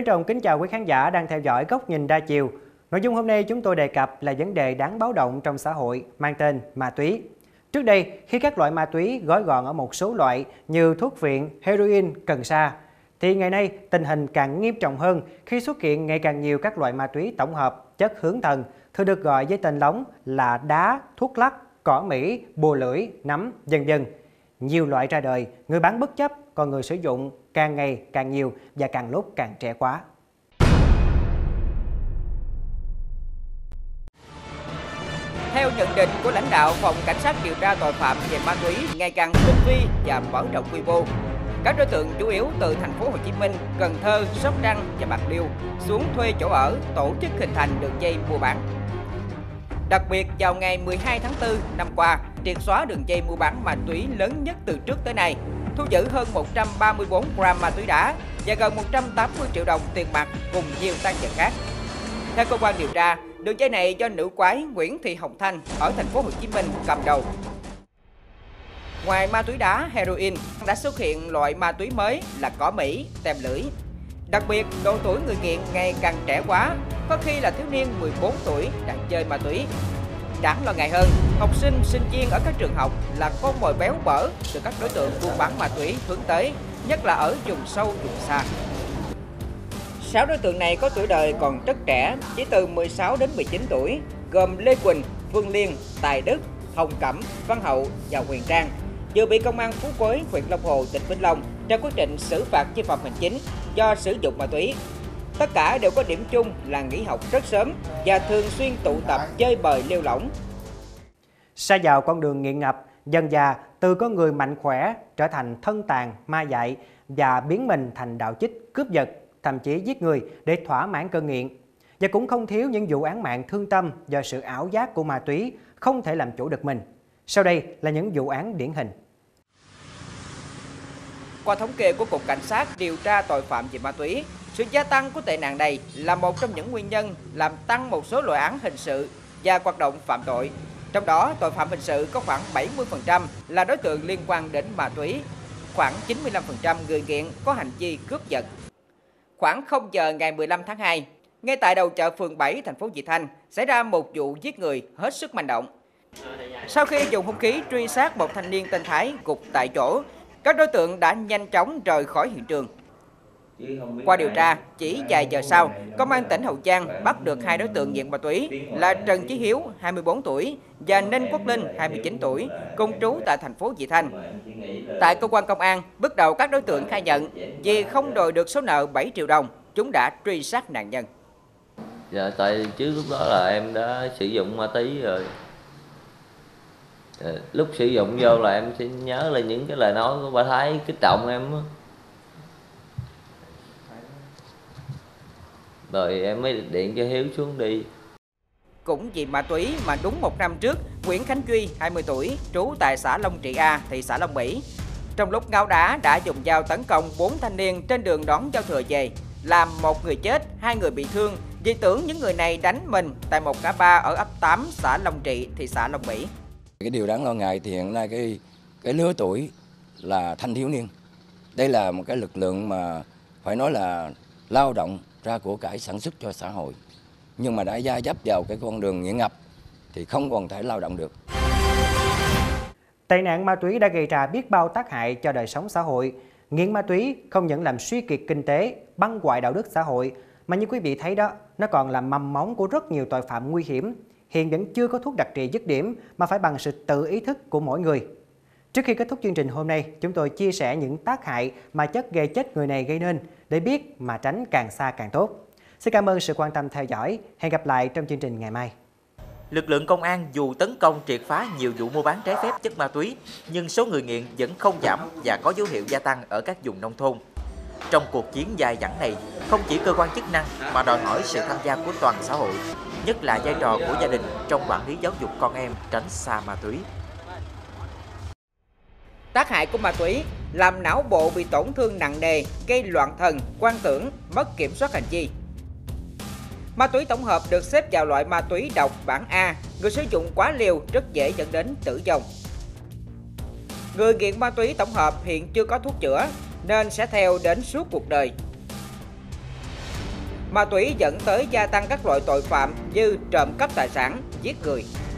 Trân trọng kính chào quý khán giả đang theo dõi Góc Nhìn Đa Chiều. Nội dung hôm nay chúng tôi đề cập là vấn đề đáng báo động trong xã hội mang tên ma túy. Trước đây, khi các loại ma túy gói gọn ở một số loại như thuốc viện, heroin, cần sa, thì ngày nay tình hình càng nghiêm trọng hơn khi xuất hiện ngày càng nhiều các loại ma túy tổng hợp, chất hướng thần, thường được gọi với tên lóng là đá, thuốc lắc, cỏ Mỹ, bùa lưỡi, nấm, vân vân. Nhiều loại ra đời, người bán bất chấp, còn người sử dụng càng ngày càng nhiều và càng lúc càng trẻ quá. Theo nhận định của lãnh đạo Phòng Cảnh sát điều tra tội phạm về ma túy ngày càng tinh vi và mở rộng quy mô, các đối tượng chủ yếu từ thành phố Hồ Chí Minh, Cần Thơ, Sóc Trăng và Bạc Liêu xuống thuê chỗ ở, tổ chức hình thành đường dây mua bán. Đặc biệt vào ngày 12 tháng 4 năm qua, triệt xóa đường dây mua bán ma túy lớn nhất từ trước tới nay, thu giữ hơn 134 gram ma túy đá và gần 180 triệu đồng tiền mặt cùng nhiều tang vật khác. Theo cơ quan điều tra, đường dây này do nữ quái Nguyễn Thị Hồng Thanh ở thành phố Hồ Chí Minh cầm đầu. Ngoài ma túy đá, heroin đã xuất hiện loại ma túy mới là cỏ Mỹ, tem lưỡi. Đặc biệt, độ tuổi người nghiện ngày càng trẻ quá, có khi là thiếu niên 14 tuổi đang chơi ma túy. Đáng lo ngại hơn, học sinh, sinh viên ở các trường học là con mồi béo bở từ các đối tượng buôn bán ma túy hướng tới, nhất là ở vùng sâu, vùng xa. 6 đối tượng này có tuổi đời còn rất trẻ, chỉ từ 16 đến 19 tuổi, gồm Lê Quỳnh, Vương Liên, Tài Đức, Hồng Cẩm, Văn Hậu và Huyền Trang, vừa bị Công an Phú Quế, huyện Long Hồ, tỉnh Vĩnh Long ra quyết định xử phạt vi phạm hành chính do sử dụng ma túy. Tất cả đều có điểm chung là nghỉ học rất sớm và thường xuyên tụ tập chơi bời lêu lỏng. Sa vào con đường nghiện ngập, dần dà từ có người mạnh khỏe trở thành thân tàn, ma dại và biến mình thành đạo chích, cướp giật, thậm chí giết người để thỏa mãn cơn nghiện. Và cũng không thiếu những vụ án mạng thương tâm do sự ảo giác của ma túy không thể làm chủ được mình. Sau đây là những vụ án điển hình. Qua thống kê của Cục Cảnh sát điều tra tội phạm về ma túy, sự gia tăng của tệ nạn này là một trong những nguyên nhân làm tăng một số loại án hình sự và hoạt động phạm tội. Trong đó, tội phạm hình sự có khoảng 70% là đối tượng liên quan đến ma túy, khoảng 95% người nghiện có hành vi cướp giật. Khoảng 0 giờ ngày 15 tháng 2, ngay tại đầu chợ phường 7, thành phố Vị Thanh, xảy ra một vụ giết người hết sức manh động. Sau khi dùng hung khí truy sát một thanh niên tên Thái gục tại chỗ, các đối tượng đã nhanh chóng rời khỏi hiện trường. Qua điều tra, chỉ vài giờ sau, Công an tỉnh Hậu Giang bắt được 2 đối tượng nghiện ma túy là Trần Chí Hiếu, 24 tuổi và Ninh Quốc Linh, 29 tuổi, cùng trú tại thành phố Vị Thanh. Tại cơ quan công an, bước đầu các đối tượng khai nhận vì không đòi được số nợ 7 triệu đồng, chúng đã truy sát nạn nhân. Dạ, tại chứ lúc đó là em đã sử dụng ma túy rồi. Lúc sử dụng vô là em sẽ nhớ là những cái lời nói của bà Thái kích động em đó. Rồi em mới điện cho Hiếu xuống đi. Cũng vì ma túy mà đúng 1 năm trước, Nguyễn Khánh Duy, 20 tuổi, trú tại xã Long Trị A, thị xã Long Mỹ, trong lúc ngáo đá đã dùng dao tấn công 4 thanh niên trên đường đón giao thừa về, làm 1 người chết, 2 người bị thương vì tưởng những người này đánh mình tại một ngã ba ở ấp 8, xã Long Trị, thị xã Long Mỹ. Cái điều đáng lo ngại thì hiện nay cái lứa tuổi là thanh thiếu niên. Đây là một cái lực lượng mà phải nói là lao động ra của cải sản xuất cho xã hội, nhưng mà đã gia dấp vào cái con đường nghiện ngập thì không còn thể lao động được. Tệ nạn ma túy đã gây ra biết bao tác hại cho đời sống xã hội. Nghiện ma túy không những làm suy kiệt kinh tế, băng hoại đạo đức xã hội, mà như quý vị thấy đó, nó còn là mầm móng của rất nhiều tội phạm nguy hiểm. Hiện vẫn chưa có thuốc đặc trị dứt điểm mà phải bằng sự tự ý thức của mỗi người. Trước khi kết thúc chương trình hôm nay, chúng tôi chia sẻ những tác hại mà chất gây chết người này gây nên để biết mà tránh càng xa càng tốt. Xin cảm ơn sự quan tâm theo dõi. Hẹn gặp lại trong chương trình ngày mai. Lực lượng công an dù tấn công triệt phá nhiều vụ mua bán trái phép chất ma túy, nhưng số người nghiện vẫn không giảm và có dấu hiệu gia tăng ở các vùng nông thôn. Trong cuộc chiến dài dẳng này, không chỉ cơ quan chức năng mà đòi hỏi sự tham gia của toàn xã hội, nhất là vai trò của gia đình trong quản lý giáo dục con em tránh xa ma túy. Tác hại của ma túy làm não bộ bị tổn thương nặng nề, gây loạn thần, quan tưởng, mất kiểm soát hành vi. Ma túy tổng hợp được xếp vào loại ma túy độc bản A, người sử dụng quá liều rất dễ dẫn đến tử vong. Người nghiện ma túy tổng hợp hiện chưa có thuốc chữa nên sẽ theo đến suốt cuộc đời. ma túy dẫn tới gia tăng các loại tội phạm như trộm cắp tài sản, giết người.